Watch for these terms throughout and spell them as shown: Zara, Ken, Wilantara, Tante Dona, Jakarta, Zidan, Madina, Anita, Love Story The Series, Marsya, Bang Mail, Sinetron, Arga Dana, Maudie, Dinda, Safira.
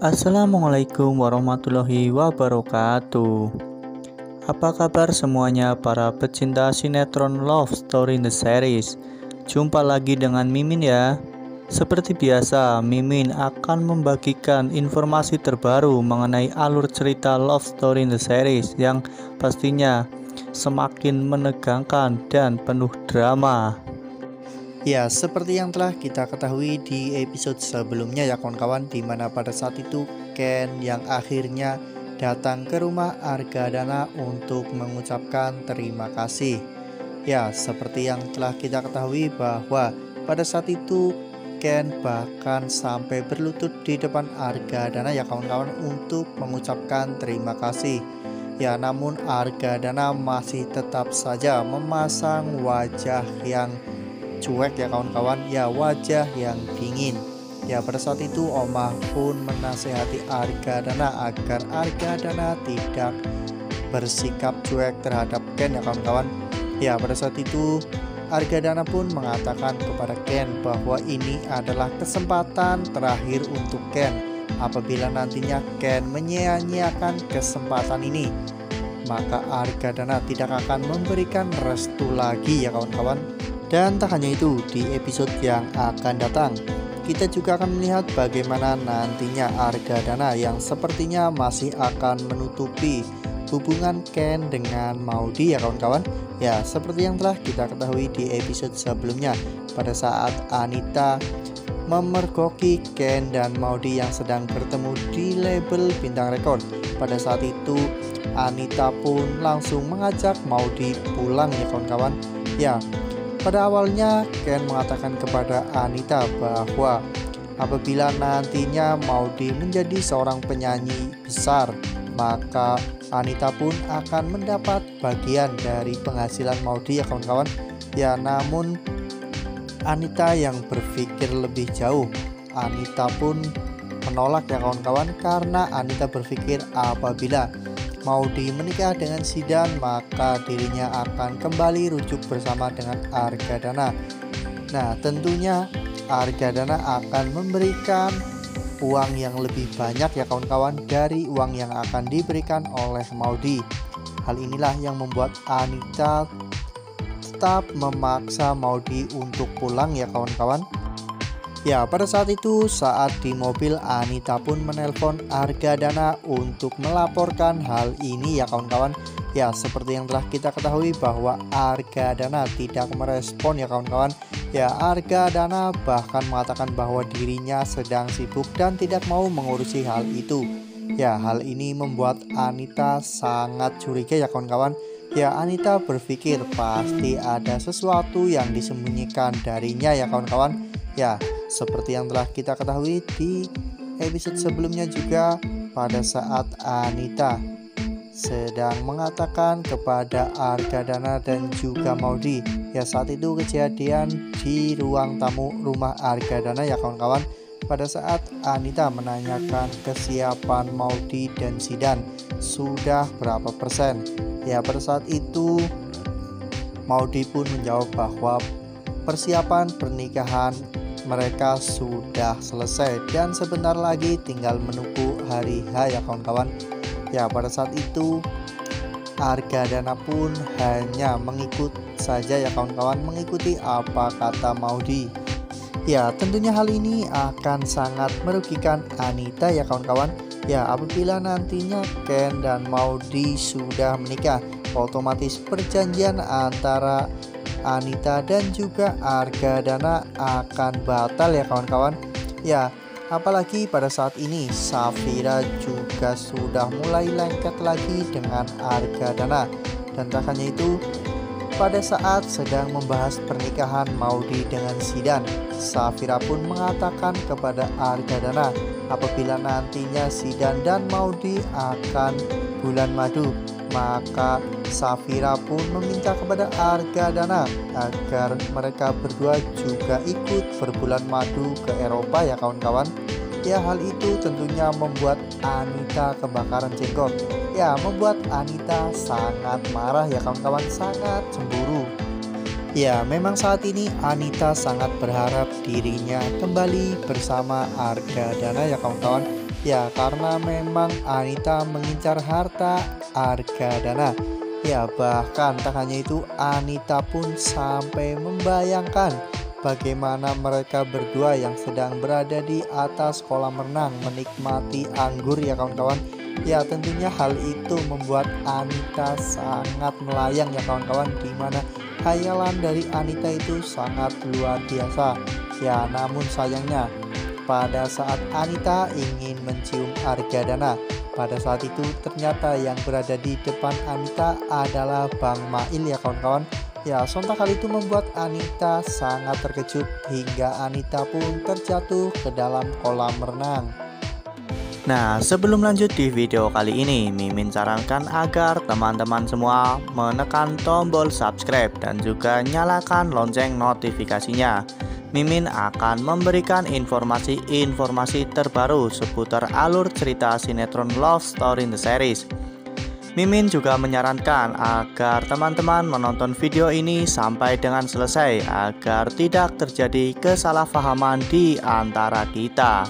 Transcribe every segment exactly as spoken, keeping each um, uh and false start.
Assalamualaikum warahmatullahi wabarakatuh. Apa kabar semuanya para pecinta sinetron Love Story The Series? Jumpa lagi dengan Mimin ya. Seperti biasa, Mimin akan membagikan informasi terbaru mengenai alur cerita Love Story The Series yang pastinya semakin menegangkan dan penuh drama. Ya, seperti yang telah kita ketahui di episode sebelumnya ya kawan-kawan, dimana pada saat itu Ken yang akhirnya datang ke rumah Arga Dana untuk mengucapkan terima kasih. Ya, seperti yang telah kita ketahui bahwa pada saat itu Ken bahkan sampai berlutut di depan Arga Dana ya kawan-kawan untuk mengucapkan terima kasih. Ya, namun Arga Dana masih tetap saja memasang wajah yang cuek ya kawan-kawan, ya wajah yang dingin. Ya pada saat itu Omah pun menasehati Arga Dana agar Arga Dana tidak bersikap cuek terhadap Ken ya kawan-kawan. Ya pada saat itu Arga Dana pun mengatakan kepada Ken bahwa ini adalah kesempatan terakhir untuk Ken. Apabila nantinya Ken menyia-nyiakan kesempatan ini, maka Arga Dana tidak akan memberikan restu lagi ya kawan-kawan. Dan tak hanya itu, di episode yang akan datang, kita juga akan melihat bagaimana nantinya Arga Dana yang sepertinya masih akan menutupi hubungan Ken dengan Maudie ya kawan-kawan. Ya, seperti yang telah kita ketahui di episode sebelumnya, pada saat Anita memergoki Ken dan Maudie yang sedang bertemu di label Bintang Record. Pada saat itu Anita pun langsung mengajak Maudie pulang ya kawan-kawan. Ya, pada awalnya Ken mengatakan kepada Anita bahwa apabila nantinya Maudie menjadi seorang penyanyi besar, maka Anita pun akan mendapat bagian dari penghasilan Maudie ya kawan-kawan. Ya, namun Anita yang berpikir lebih jauh, Anita pun menolak ya kawan-kawan, karena Anita berpikir apabila Maudie menikah dengan Zidan, maka dirinya akan kembali rujuk bersama dengan Arga Dana. Nah, tentunya Arga Dana akan memberikan uang yang lebih banyak ya kawan-kawan dari uang yang akan diberikan oleh Maudie. Hal inilah yang membuat Anita tetap memaksa Maudie untuk pulang ya kawan-kawan. Ya, pada saat itu saat di mobil, Anita pun menelpon Arga Dana untuk melaporkan hal ini ya kawan-kawan. Ya, seperti yang telah kita ketahui bahwa Arga Dana tidak merespon ya kawan-kawan. Ya, Arga Dana bahkan mengatakan bahwa dirinya sedang sibuk dan tidak mau mengurusi hal itu. Ya, hal ini membuat Anita sangat curiga ya kawan-kawan. Ya, Anita berpikir pasti ada sesuatu yang disembunyikan darinya ya kawan-kawan. Ya, seperti yang telah kita ketahui di episode sebelumnya juga, pada saat Anita sedang mengatakan kepada Arga Dana dan juga Maudie. Ya, saat itu kejadian di ruang tamu rumah Arga Dana ya kawan-kawan, pada saat Anita menanyakan kesiapan Maudie dan Zidan sudah berapa persen. Ya, pada saat itu Maudie pun menjawab bahwa persiapan pernikahan mereka sudah selesai dan sebentar lagi tinggal menunggu hari H ya kawan-kawan. Ya, pada saat itu Arga Dana pun hanya mengikut saja ya kawan-kawan, mengikuti apa kata Maudie. Ya, tentunya hal ini akan sangat merugikan Anita ya kawan-kawan. Ya, apabila nantinya Ken dan Maudie sudah menikah, otomatis perjanjian antara Anita dan juga Arga Dana akan batal ya kawan-kawan. Ya, apalagi pada saat ini Safira juga sudah mulai lengket lagi dengan Arga Dana. Dan tak hanya itu, pada saat sedang membahas pernikahan Maudie dengan Zidan, Safira pun mengatakan kepada Arga Dana apabila nantinya Zidan dan Maudie akan bulan madu, maka Safira pun meminta kepada Arga Dana agar mereka berdua juga ikut berbulan madu ke Eropa ya kawan-kawan. Ya, hal itu tentunya membuat Anita kebakaran jenggot. Ya, membuat Anita sangat marah ya kawan-kawan, sangat cemburu. Ya, memang saat ini Anita sangat berharap dirinya kembali bersama Arga Dana ya kawan-kawan. Ya, karena memang Anita mengincar harta Arga Dana. Ya, bahkan tak hanya itu, Anita pun sampai membayangkan bagaimana mereka berdua yang sedang berada di atas kolam renang menikmati anggur, ya kawan-kawan. Ya, tentunya hal itu membuat Anita sangat melayang, ya kawan-kawan, di mana khayalan dari Anita itu sangat luar biasa. Ya, namun sayangnya pada saat Anita ingin mencium Arga Dana, pada saat itu ternyata yang berada di depan Anita adalah Bang Mail, ya kawan-kawan. Ya, sontak hal itu membuat Anita sangat terkejut hingga Anita pun terjatuh ke dalam kolam renang. Nah, sebelum lanjut di video kali ini, Mimin sarankan agar teman-teman semua menekan tombol subscribe dan juga nyalakan lonceng notifikasinya. Mimin akan memberikan informasi-informasi terbaru seputar alur cerita sinetron Love Story The Series. Mimin juga menyarankan agar teman-teman menonton video ini sampai dengan selesai agar tidak terjadi kesalahpahaman di antara kita.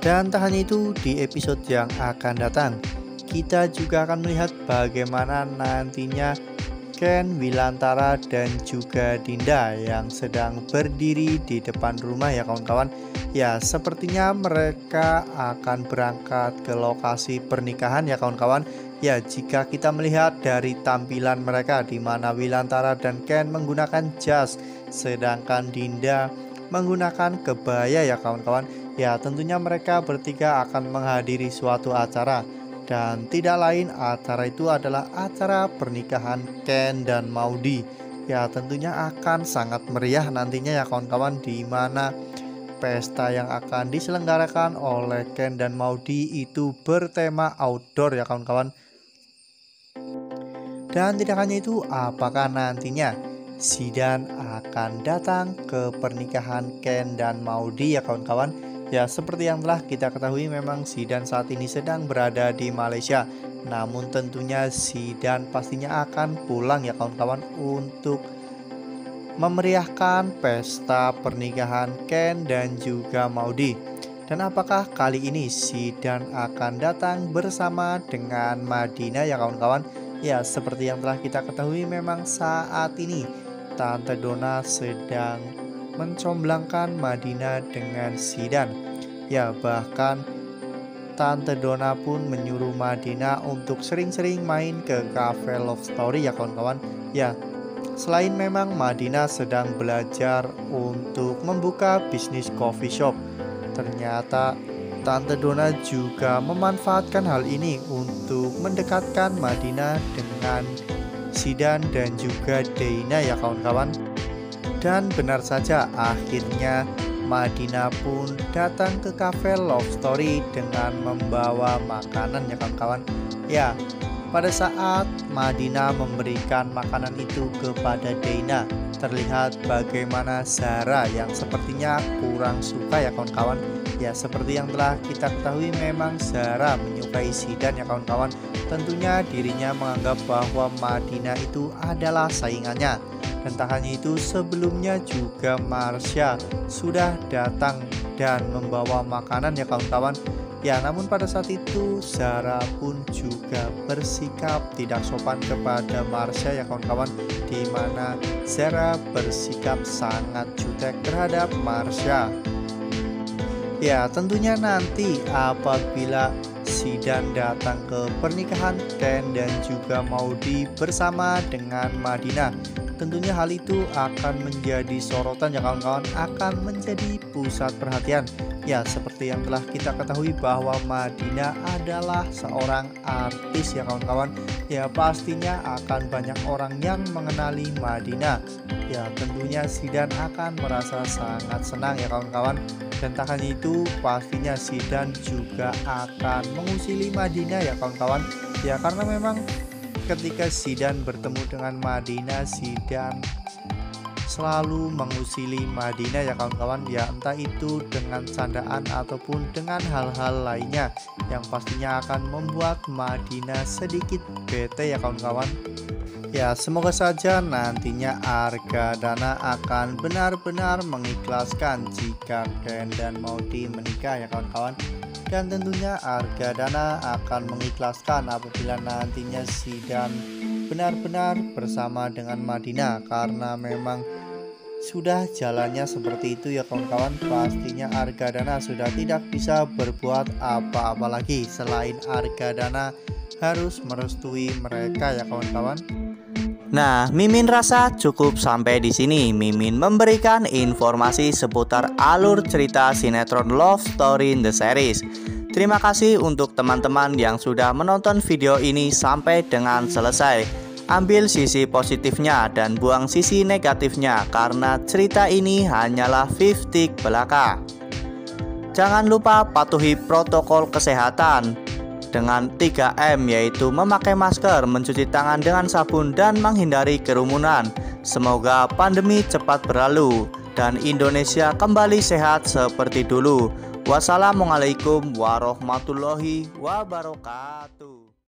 Dan tak hanya itu, di episode yang akan datang kita juga akan melihat bagaimana nantinya Ken, Wilantara dan juga Dinda yang sedang berdiri di depan rumah, ya kawan-kawan. Ya, sepertinya mereka akan berangkat ke lokasi pernikahan, ya kawan-kawan. Ya, jika kita melihat dari tampilan mereka, di mana Wilantara dan Ken menggunakan jas, sedangkan Dinda menggunakan kebaya, ya kawan-kawan. Ya, tentunya mereka bertiga akan menghadiri suatu acara, dan tidak lain acara itu adalah acara pernikahan Ken dan Maudie. Ya, tentunya akan sangat meriah nantinya, ya kawan-kawan, di mana pesta yang akan diselenggarakan oleh Ken dan Maudie itu bertema outdoor, ya kawan-kawan. Dan tidak hanya itu, apakah nantinya Zidan akan datang ke pernikahan Ken dan Maudie, ya kawan-kawan? Ya, seperti yang telah kita ketahui, memang Zidan saat ini sedang berada di Malaysia. Namun tentunya Zidan pastinya akan pulang, ya kawan-kawan, untuk memeriahkan pesta pernikahan Ken dan juga Maudie. Dan apakah kali ini Zidan akan datang bersama dengan Madina, ya kawan-kawan? Ya, seperti yang telah kita ketahui, memang saat ini Tante Dona sedang mencomblangkan Madina dengan Zidan. Ya, bahkan Tante Dona pun menyuruh Madina untuk sering-sering main ke cafe Love Story, ya kawan-kawan. Ya, selain memang Madina sedang belajar untuk membuka bisnis coffee shop, ternyata Tante Dona juga memanfaatkan hal ini untuk mendekatkan Madina dengan Zidan dan juga Dana, ya kawan-kawan. Dan benar saja, akhirnya Madina pun datang ke cafe Love Story dengan membawa makanan, ya kawan-kawan. Ya, pada saat Madina memberikan makanan itu kepada Dana, terlihat bagaimana Zara yang sepertinya kurang suka, ya kawan-kawan. Ya, seperti yang telah kita ketahui, memang Zara menyukai Zidan, ya kawan-kawan. Tentunya dirinya menganggap bahwa Madina itu adalah saingannya. Dan tak hanya itu, sebelumnya juga Marsya sudah datang dan membawa makanan, ya kawan-kawan. Ya, namun pada saat itu Zara pun juga bersikap tidak sopan kepada Marsya, ya kawan-kawan, di mana Zara bersikap sangat jutek terhadap Marsya. Ya, tentunya nanti apabila Zidan datang ke pernikahan Ken dan juga Maudie bersama dengan Madina, tentunya hal itu akan menjadi sorotan, ya kawan-kawan, akan menjadi pusat perhatian. Ya, seperti yang telah kita ketahui bahwa Madina adalah seorang artis, ya kawan-kawan. Ya, pastinya akan banyak orang yang mengenali Madina. Ya, tentunya Zidan akan merasa sangat senang, ya kawan-kawan. Dan tak hanya itu, pastinya Zidan juga akan mengusili Madina, ya kawan-kawan. Ya, karena memang ketika Zidan bertemu dengan Madina, Zidan selalu mengusili Madina, ya kawan-kawan. Ya, entah itu dengan candaan ataupun dengan hal-hal lainnya yang pastinya akan membuat Madina sedikit bete, ya kawan-kawan. Ya, semoga saja nantinya Arga Dana akan benar-benar mengikhlaskan jika Ken dan Maudie menikah, ya kawan-kawan. Dan tentunya Arga Dana akan mengikhlaskan apabila nantinya Zidan benar-benar bersama dengan Madina, karena memang sudah jalannya seperti itu, ya kawan-kawan. Pastinya Arga Dana sudah tidak bisa berbuat apa-apa lagi selain Arga Dana harus merestui mereka, ya kawan-kawan. Nah, Mimin rasa cukup sampai di sini. Mimin memberikan informasi seputar alur cerita sinetron Love Story The Series. Terima kasih untuk teman-teman yang sudah menonton video ini sampai dengan selesai. Ambil sisi positifnya dan buang sisi negatifnya, karena cerita ini hanyalah fifty belaka. Jangan lupa patuhi protokol kesehatan dengan tiga M, yaitu memakai masker, mencuci tangan dengan sabun, dan menghindari kerumunan. Semoga pandemi cepat berlalu dan Indonesia kembali sehat seperti dulu. Wassalamualaikum warahmatullahi wabarakatuh.